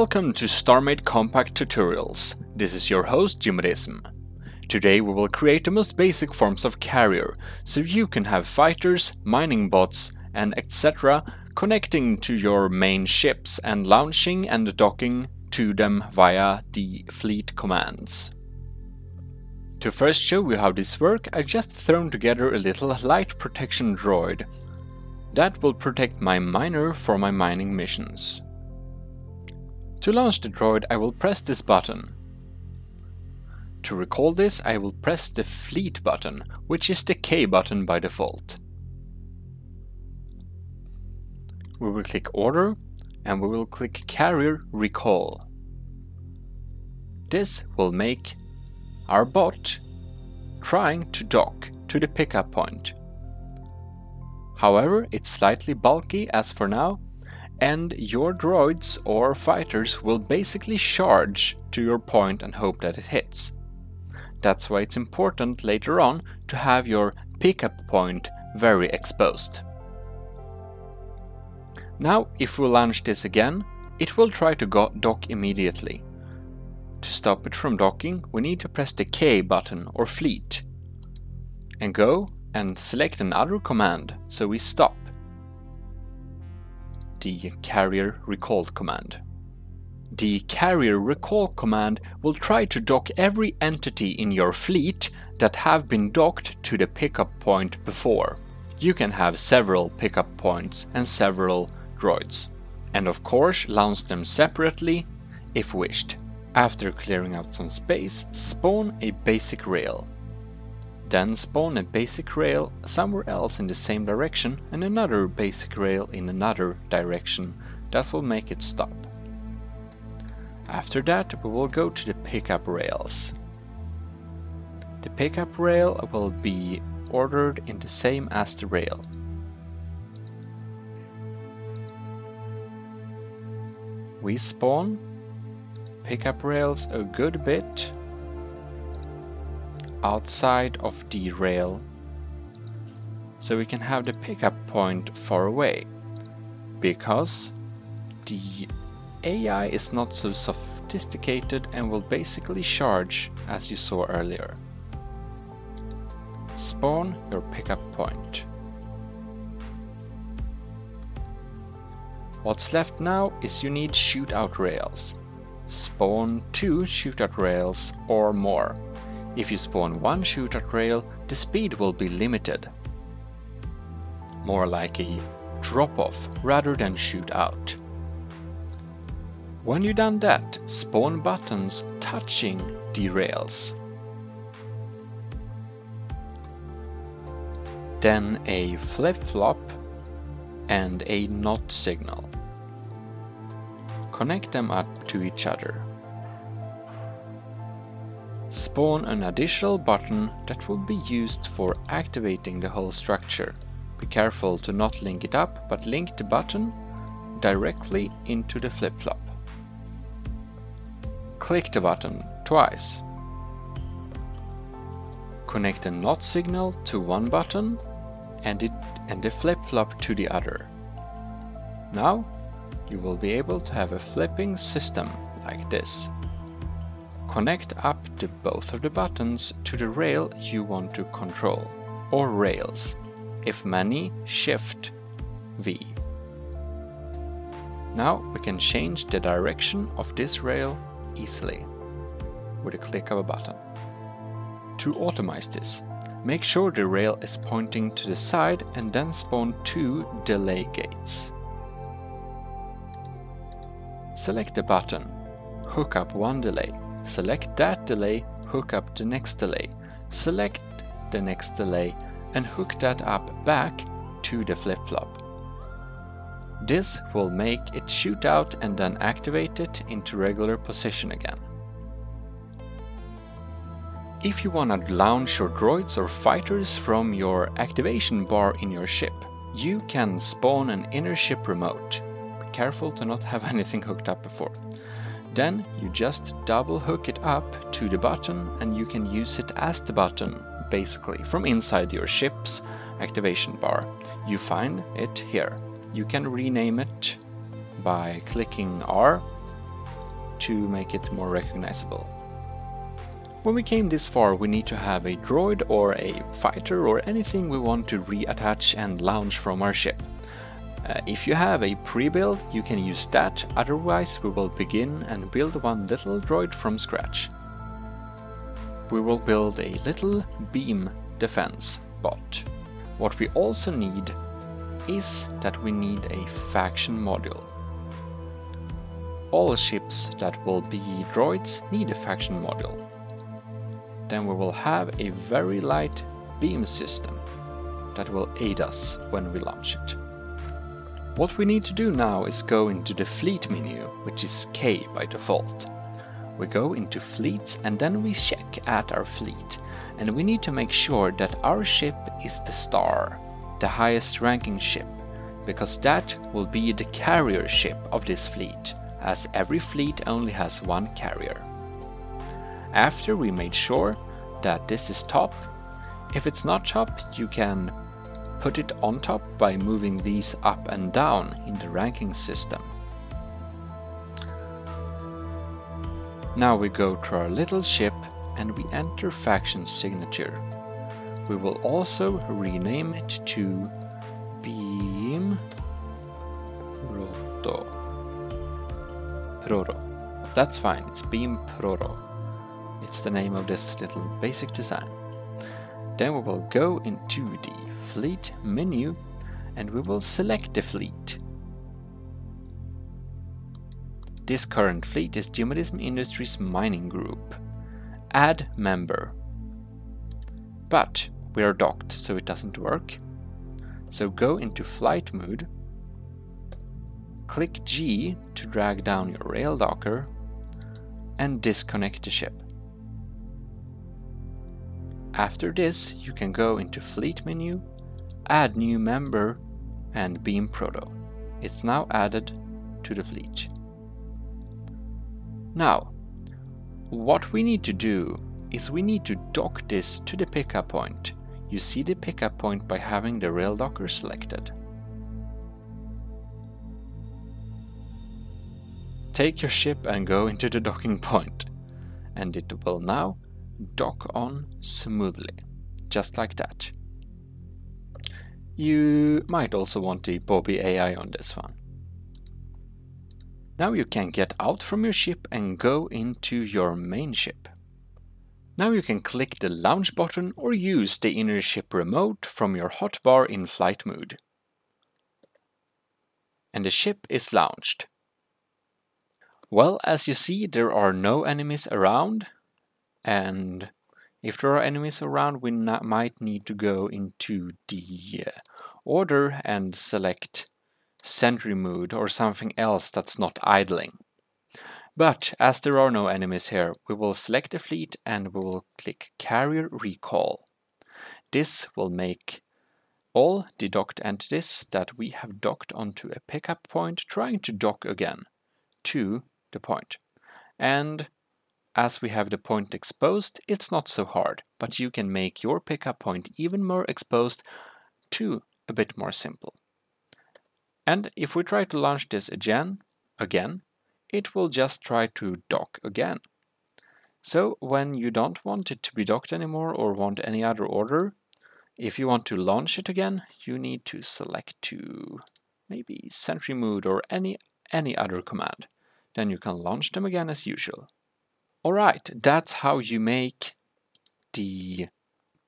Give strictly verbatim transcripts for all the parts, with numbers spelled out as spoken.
Welcome to StarMade Compact Tutorials. This is your host Gmodism. Today we will create the most basic forms of carrier, so you can have fighters, mining bots and et cetera connecting to your main ships and launching and docking to them via the fleet commands. To first show you how this works, I just thrown together a little light protection droid that will protect my miner for my mining missions. To launch the droid, I will press this button. To recall this, I will press the fleet button, which is the K button by default. We will click order and we will click carrier recall. This will make our bot trying to dock to the pickup point. However, it's slightly bulky as for now, and your droids or fighters will basically charge to your point and hope that it hits. That's why it's important later on to have your pickup point very exposed. Now, if we launch this again, it will try to go dock immediately. To stop it from docking, we need to press the K button or fleet and go and select another command, so we stop the carrier recall command. The carrier recall command will try to dock every entity in your fleet that have been docked to the pickup point before. You can have several pickup points and several droids, and of course launch them separately if wished. After clearing out some space, spawn a basic rail. Then spawn a basic rail somewhere else in the same direction and another basic rail in another direction that will make it stop. After that we will go to the pickup rails. The pickup rail will be ordered in the same as the rail. We spawn pickup rails a good bit outside of the rail, so we can have the pickup point far away, because the A I is not so sophisticated and will basically charge as you saw earlier. Spawn your pickup point. What's left now is you need shootout rails. Spawn two shootout rails or more. If you spawn one shootout rail, the speed will be limited. More like a drop-off rather than shootout. When you've done that, spawn buttons touching the rails. Then a flip-flop and a not signal. Connect them up to each other. Spawn an additional button that will be used for activating the whole structure. Be careful to not link it up, but link the button directly into the flip-flop. Click the button twice. Connect a not signal to one button and, it, and the flip-flop to the other. Now you will be able to have a flipping system like this. Connect up the both of the buttons to the rail you want to control, or rails. If many, shift V. Now we can change the direction of this rail easily with a click of a button. To automate this, make sure the rail is pointing to the side and then spawn two delay gates. Select the button, hook up one delay. Select that delay, hook up the next delay, select the next delay and hook that up back to the flip-flop. This will make it shoot out and then activate it into regular position again. If you want to launch your droids or fighters from your activation bar in your ship, you can spawn an inner ship remote. Be careful to not have anything hooked up before. Then you just double hook it up to the button and you can use it as the button, basically, from inside your ship's activation bar. You find it here. You can rename it by clicking R to make it more recognizable. When we came this far, we need to have a droid or a fighter or anything we want to reattach and launch from our ship. Uh, if you have a pre-build, you can use that, otherwise we will begin and build one little droid from scratch. We will build a little beam defense bot. What we also need is that we need a faction module. All ships that will be droids need a faction module. Then we will have a very light beam system that will aid us when we launch it. What we need to do now is go into the fleet menu, which is K by default. We go into fleets and then we check at our fleet, and we need to make sure that our ship is the star, the highest ranking ship, because that will be the carrier ship of this fleet, as every fleet only has one carrier. After we made sure that this is top, if it's not top, you can put it on top by moving these up and down in the ranking system. Now we go to our little ship and we enter faction signature. We will also rename it to Beam Proto. Proto. That's fine, it's Beam Proto. It's the name of this little basic design. Then we will go into the fleet menu and we will select the fleet. This current fleet is Gmodism Industries Mining Group. Add member. But we are docked, so it doesn't work. So go into flight mode. Click G to drag down your rail docker and disconnect the ship. After this, you can go into fleet menu, add new member and Beam Proto. It's now added to the fleet. Now, what we need to do is we need to dock this to the pickup point. You see the pickup point by having the rail docker selected. Take your ship and go into the docking point, and it will now dock on smoothly, just like that. You might also want the Bobby A I on this one. Now you can get out from your ship and go into your main ship. Now you can click the launch button or use the inner ship remote from your hotbar in flight mode. And the ship is launched. Well, as you see, there are no enemies around. And if there are enemies around, we not, might need to go into the uh, order and select sentry mode or something else that's not idling. But as there are no enemies here, we will select the fleet and we will click carrier recall. This will make all the docked entities that we have docked onto a pickup point trying to dock again to the point. And as we have the point exposed, it's not so hard, but you can make your pickup point even more exposed to a bit more simple. And if we try to launch this again, again, it will just try to dock again. So when you don't want it to be docked anymore or want any other order, if you want to launch it again, you need to select to maybe sentry mode or any, any other command. Then you can launch them again as usual. Alright, that's how you make the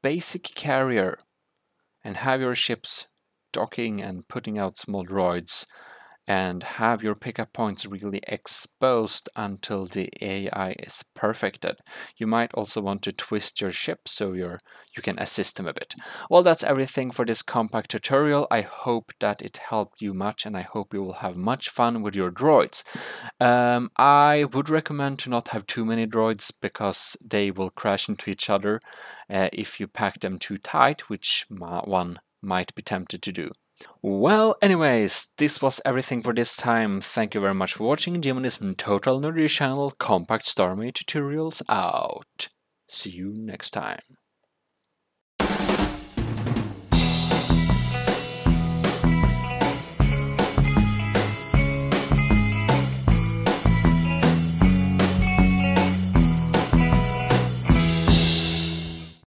basic carrier and have your ships docking and putting out small droids and have your pickup points really exposed until the A I is perfected. You might also want to twist your ship so you're, you can assist them a bit. Well, that's everything for this compact tutorial. I hope that it helped you much and I hope you will have much fun with your droids. Um, I would recommend to not have too many droids because they will crash into each other uh, if you pack them too tight, which one might be tempted to do. Well, anyways, this was everything for this time. Thank you very much for watching. Gmodism Total Nerdy Channel, compact StarMade tutorials out. See you next time.